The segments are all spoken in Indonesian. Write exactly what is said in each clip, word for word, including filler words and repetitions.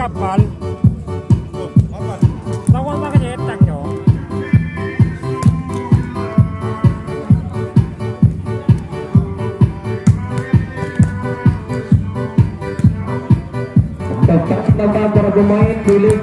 Kapal tawang pakai cetak yo. Tetap para pemain milik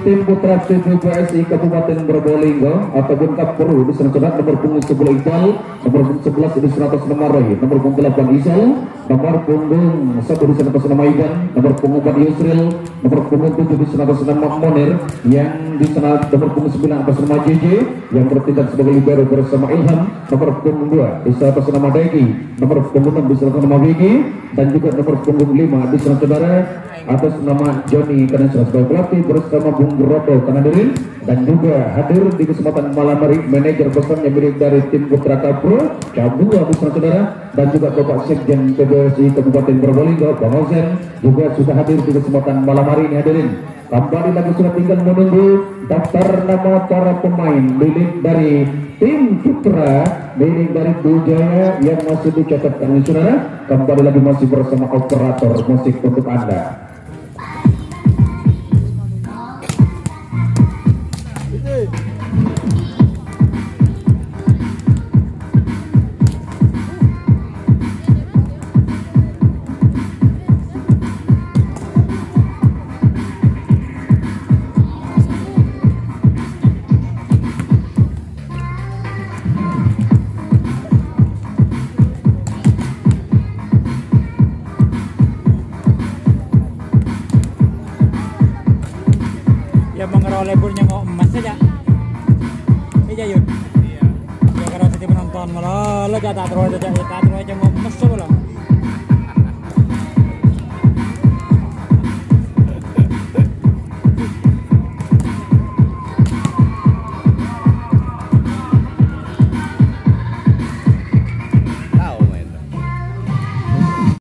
Tim Putra T V dua S I Kabupaten Probolinggo ataupun Kabprob di nomor punggung sepuluh Iqbal, nomor sebelas di seratus nomor Roy, nomor punggung delapan Isal, nomor punggung satu di seratus nama Igan, nomor punggung empat Yusril, nomor punggung tujuh di seratus nama Monir, yang di sana nomor punggung sembilan atas nama J J yang bertindak sebagai libero bersama Ilham, nomor punggung dua di seratus nama Deki, nomor punggung enam di seratus nama Wiki, dan juga nomor punggung lima di seratus saudara atas nama Johnny karena sebagai pelatih bersama Bung Broto karena diri, dan juga hadir di kesempatan malam hari manajer pesan yang milik dari Tim Putra Kabprob, Cabul Abu Saudara, dan juga Bapak Sekjen P B O S I Kabupaten Probolinggo, Bang Osen juga sudah hadir di kesempatan malam hari ini hadirin. Kembali lagi sudah tinggal menunggu daftar nama para pemain milik dari Tim Putra milik dari Buljaya yang masih dicatat kami saudara. Kembali lagi masih bersama operator musik untuk Anda. Leburnya mau emas saja, iya yuk. Iya. Kalau saja penonton malah lega tak terus saja, tak terus saja mau emas loh.